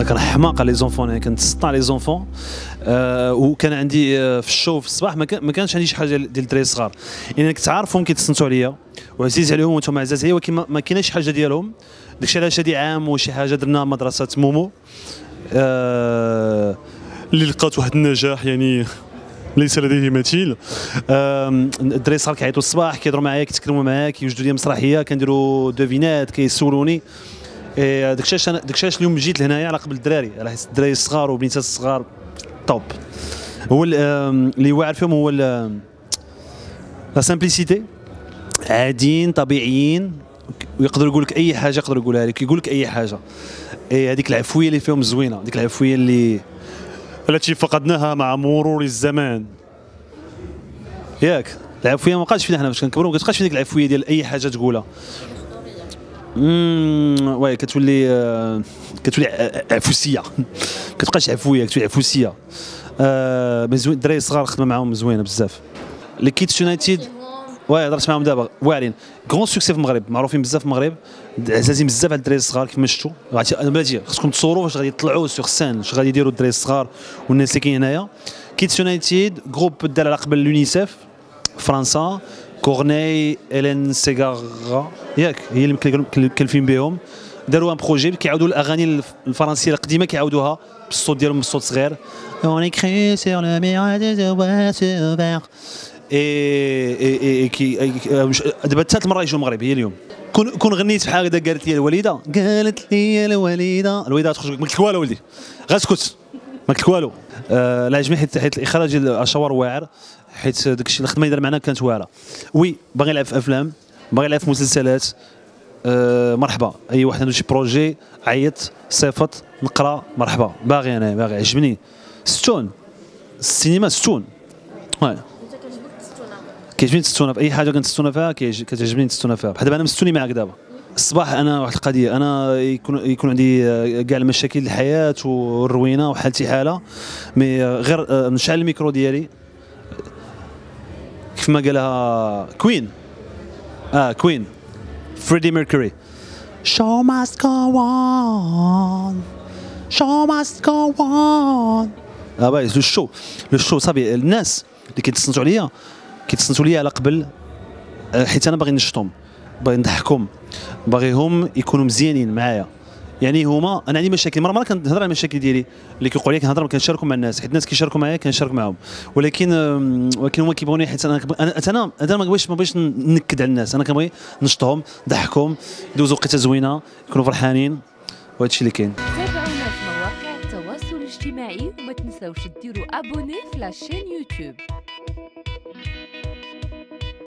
انا حماقه لي زونفون، انا كنتسطع لي زونفون وكان عندي في الشو في الصباح ما كانش عندي شي حاجه ديال الدراري الصغار، يعني كنت عارفهم كيتصنتوا عليا وعزيز عليهم وانتم عزاز عليا، ولكن ما كايناش حاجه ديالهم. داكشي علاش هادي عام وشي حاجه درنا مدرسه مومو اللي لقات واحد النجاح يعني ليس لديه مثيل. الدراري الصغار كيعيطوا الصباح كيهضروا معايا كيتكلموا معايا كيوجدوا لي مسرحيه كنديروا دوفينات كيسولوني. داكشاش اليوم جيت لهنايا على قبل الدراري، على حيت الدراري الصغار والبنيتات الصغار طوب هو اللي واعر فيهم هو لا سامبليسيتي، عاديين طبيعيين ويقدروا يقول لك اي حاجه، يقدروا يقولها لك، يقول لك اي حاجه. هذيك العفويه اللي فيهم زوينه، ديك العفويه اللي التي فقدناها مع مرور الزمان، ياك العفويه ما بقاتش فينا حنا فاش كنكبروا، ما كتبقاش في ديك العفويه ديال اي حاجه تقولها. وي كتولي عفوسيه، ما كتبقاش عفويه كتولي عفوسيه. مزوين الدراري الصغار خدمه معاهم زوينه بزاف. ليكيت يونايتيد وي هضرت معاهم دابا واعرين، كرون سوكسي في المغرب، معروفين بزاف في المغرب، عزازين بزاف على الدراري الصغار كيما شفتوا. بلاتي خصكم تصوروا واش غادي يطلعوا سوغ سان، واش غادي يديروا الدراري الصغار والناس اللي كاين هنايا. كيت يونايتيد جروب دار على قبل اليونيسيف فرنسا، كورني إلين سيغارا ياك هي اللي مكلفين بهم، داروا ان بروجي كيعاودوا الاغاني الفرنسيه القديمه كيعاودوها بالصوت ديالهم، بالصوت صغير. اون ايكري سور لو ميراج دو بواسو فير اي كي دابا ثالث مره يجوا المغرب هي اليوم. كون غنيت بحال هكذا قالت لي الوالده، قالت لي الوالده، الوالده تخرج ما قلت لك والو ولدي، غير اسكت ما قلت لك والو. لا عجبني حيت الاخراج ديال الاشوار واعر، حيت داكشي الخدمه اللي دار معنا كانت واعره. وي باغي نلعب في افلام، باغي نلعب في مسلسلات، مرحبا اي واحد عنده شي بروجي عيط صيفط نقرا مرحبا، باغي انا باغي عجبني ستون السينما ستون. وي كيعجبني نتستونا في اي حاجه كنتستونا فيها، كتعجبني نتستونا فيها. بحال دابا انا مستوني معاك دابا الصباح، انا واحد القضيه، انا يكون عندي كاع المشاكل الحياه والروينه وحالتي حاله، مي غير نشعل الميكرو ديالي كيف ما قالها كوين، كوين فريدي ميركوري، شو ماست جو اون شو ماست جو اون. باي لو شو صافي. الناس اللي كيتصنتوا عليا كيتصنتوا ليا على قبل، حيت انا باغي نشطهم، باغي نضحكهم، باغيهم يكونوا مزيانين معايا. يعني هما انا عندي مشاكل، مره كنهضر على المشاكل ديالي اللي كيقولوا لي كنهضر، ما كنشاركهم مع الناس حيت الناس كيشاركوا معايا كنشارك معاهم، ولكن هما كيبغوني حيت انا ما بغيتش ننكد على الناس، انا كنبغي نشطهم نضحكهم يدوزوا وقيته زوينه يكونوا فرحانين، وهذا الشيء اللي كاين. تابعونا في مواقع التواصل الاجتماعي وما تنساوش ديروا ابوني في لاشين يوتيوب.